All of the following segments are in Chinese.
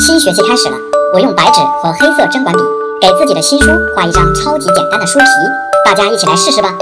新学期开始了，我用白纸和黑色针管笔给自己的新书画一张超级简单的书皮，大家一起来试试吧。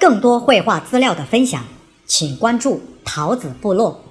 更多绘画资料的分享，请关注桃子部落。